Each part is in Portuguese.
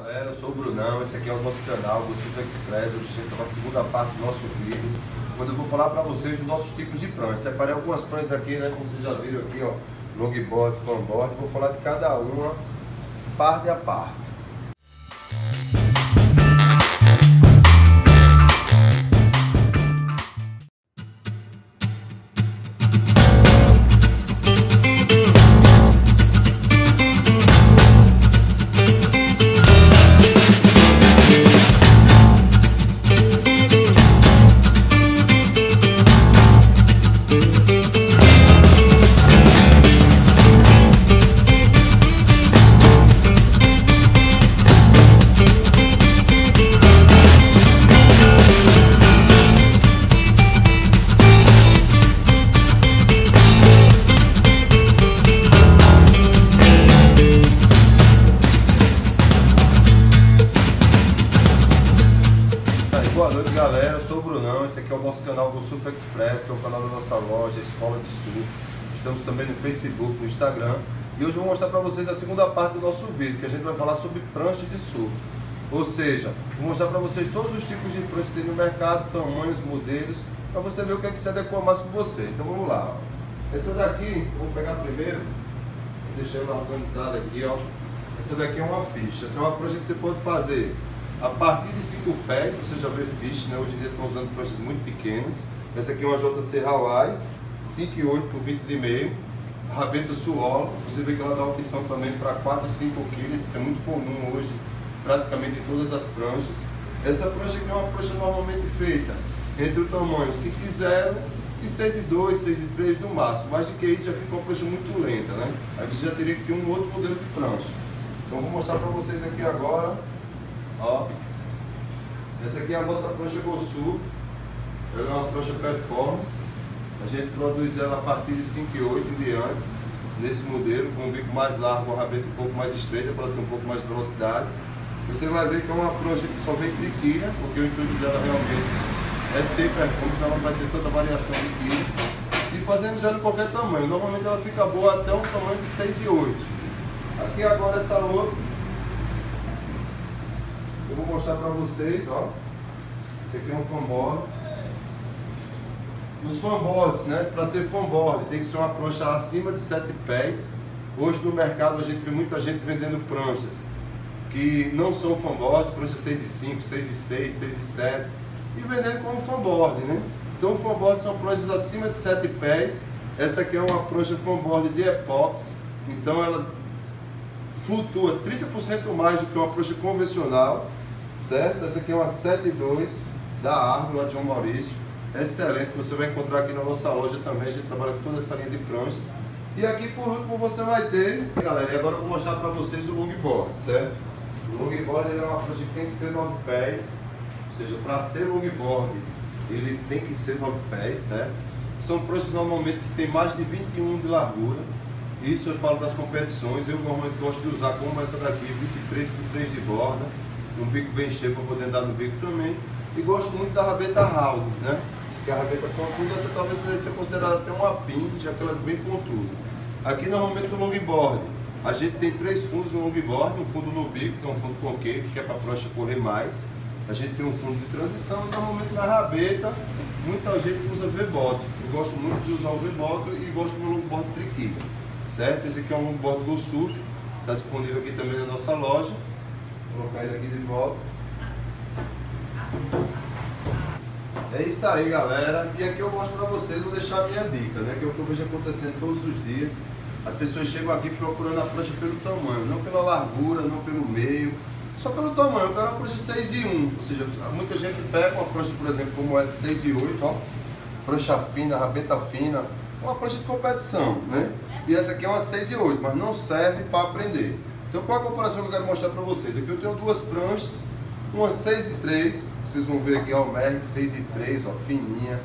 galera, eu sou o Brunão, esse aqui é o nosso canal, o Surf Express. Hoje a gente está na segunda parte do nosso vídeo, quando eu vou falar para vocês dos nossos tipos de prancha. Separei algumas pranchas aqui, né, como vocês já viram aqui, ó, longboard, fanboard. Vou falar de cada uma, parte a parte. Galera, eu sou o Brunão, esse aqui é o nosso canal Go Surf Express, que é o canal da nossa loja, Escola de Surf. Estamos também no Facebook, no Instagram. E hoje eu vou mostrar para vocês a segunda parte do nosso vídeo, que a gente vai falar sobre pranchas de surf. Ou seja, vou mostrar para vocês todos os tipos de pranchas que tem no mercado, tamanhos, modelos, para você ver o que é que se adequa mais com você. Então vamos lá. Essa daqui, vamos pegar primeiro, deixar ela organizada aqui, ó. Essa daqui é uma ficha, essa é uma prancha que você pode fazer a partir de 5 pés, você já vê fish, né? Hoje em dia estão usando pranchas muito pequenas. Essa aqui é uma JC Hawaii, 5,8 por 20,5, rabeta suolo. Você vê que ela dá opção também para 4, 5 kg, isso é muito comum hoje, praticamente em todas as pranchas. Essa prancha aqui é uma prancha normalmente feita entre o tamanho 5,0 e 6,2, 6,3 no máximo. Mais do que isso já fica uma prancha muito lenta, né? Aí você já teria que ter um outro modelo de prancha. Então vou mostrar para vocês aqui agora. Ó, essa aqui é a nossa prancha Go Surf. Ela é uma prancha performance. A gente produz ela a partir de 5,8 em diante, nesse modelo, com um bico mais largo, uma rabeta um pouco mais estreita, para ter um pouco mais de velocidade. Você vai ver que é uma prancha que só vem de quilha, porque o intuito dela realmente é ser performance, ela não vai ter tanta variação de quilha. E fazemos ela em qualquer tamanho. Normalmente ela fica boa até um tamanho de 6,8. Aqui agora essa outra, eu vou mostrar para vocês, ó. Esse aqui é um fanboard. Os fanboards, né? Para ser fanboard tem que ser uma prancha acima de 7 pés. Hoje no mercado a gente vê muita gente vendendo pranchas que não são fanboards, prancha 6,5, 6,6, 6,7 e vendendo como fanboard, né? Então fanboard são pranchas acima de 7 pés. Essa aqui é uma prancha fanboard de epóxi, então ela flutua 30% mais do que uma prancha convencional, certo? Essa aqui é uma 7,2 da Argo, lá de Maurício, excelente, que você vai encontrar aqui na nossa loja também. A gente trabalha com toda essa linha de pranchas. E aqui por último você vai ter, galera, e agora eu vou mostrar para vocês o longboard, certo? O longboard é uma prancha que tem que ser 9 pés, ou seja, para ser longboard ele tem que ser 9 pés, certo? São pranchas normalmente que tem mais de 21 de largura. Isso eu falo das competições. Eu normalmente gosto de usar como essa daqui, 23 por 3 de borda, um bico bem cheio para poder andar no bico também. E gosto muito da rabeta round, né? Que a rabeta pontuda essa talvez poderia ser considerada até uma pin, já que ela é bem pontuda. Aqui normalmente no longboard, a gente tem 3 fundos no longboard, um fundo no bico, que é um fundo concave, que é para a prancha correr mais. A gente tem um fundo de transição e normalmente na rabeta, muita gente usa V-bottom. Eu gosto muito de usar o V-bottom e gosto do meu longboard triquilha. Certo? Esse aqui é um longboard Go Surf, está disponível aqui também na nossa loja. Vou colocar ele aqui de volta. É isso aí, galera. E aqui eu mostro para vocês, vou deixar a minha dica, né? Que é o que eu vejo acontecendo todos os dias. As pessoas chegam aqui procurando a prancha pelo tamanho, não pela largura, não pelo meio, só pelo tamanho. Eu quero uma prancha 6,1. Ou seja, muita gente pega uma prancha, por exemplo, como essa 6,8, ó. Prancha fina, rabeta fina, uma prancha de competição, né? E essa aqui é uma 6,8, mas não serve para aprender. Então qual a comparação que eu quero mostrar para vocês? Aqui eu tenho duas pranchas, uma 6,3, vocês vão ver aqui, ó, o Merck 6,3, ó, fininha,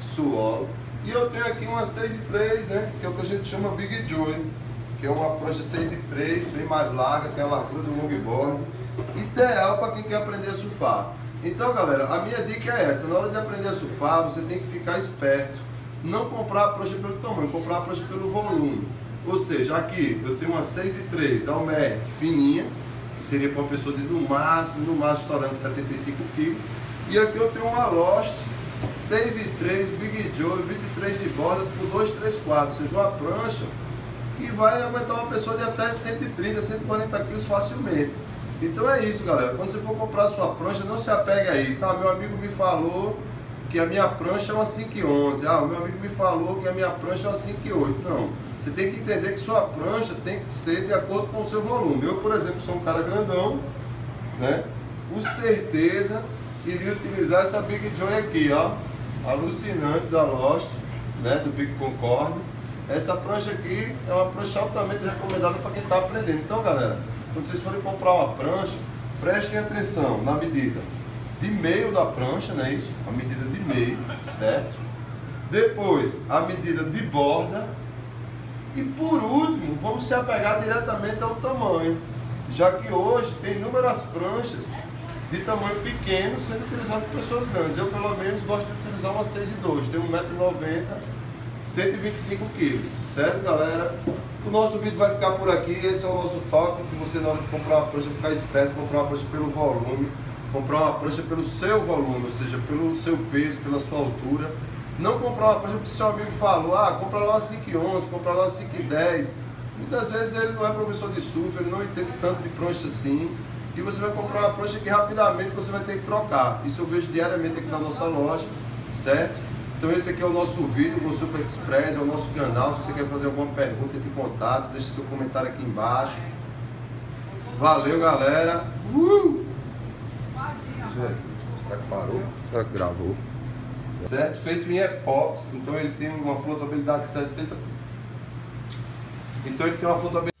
suolo. E eu tenho aqui uma 6,3, né, que é o que a gente chama Big Joy, que é uma prancha 6,3, bem mais larga, tem a largura do longboard, ideal para quem quer aprender a surfar. Então galera, a minha dica é essa: na hora de aprender a surfar, você tem que ficar esperto. Não comprar a prancha pelo tamanho, comprar a prancha pelo volume. Ou seja, aqui eu tenho uma 6,3 Almer fininha, que seria para uma pessoa de no máximo, estourando 75 quilos. E aqui eu tenho uma Lost 6,3, Big Joy, 23 de borda por 2,34, ou seja, uma prancha que vai aguentar uma pessoa de até 130, 140 quilos facilmente. Então é isso, galera, quando você for comprar sua prancha, não se apega a isso. Ah, meu amigo me falou que a minha prancha é uma 5,11, ah, meu amigo me falou que a minha prancha é uma 5,8, não. Você tem que entender que sua prancha tem que ser de acordo com o seu volume. Eu, por exemplo, sou um cara grandão, né? Com certeza iria utilizar essa Big Joy aqui, ó, alucinante, da Lost, né? Do Big Concord. Essa prancha aqui é uma prancha altamente recomendada para quem está aprendendo. Então, galera, quando vocês forem comprar uma prancha, prestem atenção na medida de meio da prancha, né? Isso, a medida de meio, certo? Depois, a medida de borda. E por último, vamos se apegar diretamente ao tamanho, já que hoje tem inúmeras pranchas de tamanho pequeno sendo utilizadas por pessoas grandes. Eu, pelo menos, gosto de utilizar uma 6,2, tem 1,90 m, 125 kg, certo, galera? O nosso vídeo vai ficar por aqui. Esse é o nosso toque, que você, na hora de comprar uma prancha, ficar esperto, comprar uma prancha pelo volume, comprar uma prancha pelo seu volume, ou seja, pelo seu peso, pela sua altura. Não comprar uma prancha porque seu amigo falou, ah, compra lá uma 5,11, compra lá uma 5,10. Muitas vezes ele não é professor de surf, ele não entende tanto de prancha assim. E você vai comprar uma prancha que rapidamente você vai ter que trocar. Isso eu vejo diariamente aqui na nossa loja, certo? Então esse aqui é o nosso vídeo, o Surf Express, é o nosso canal. Se você quer fazer alguma pergunta, entre em contato, deixa seu comentário aqui embaixo. Valeu, galera! Será que parou? Será que gravou? Certo? Feito em epóxi, então ele tem uma flotabilidade de 70%. Então ele tem uma flotabilidade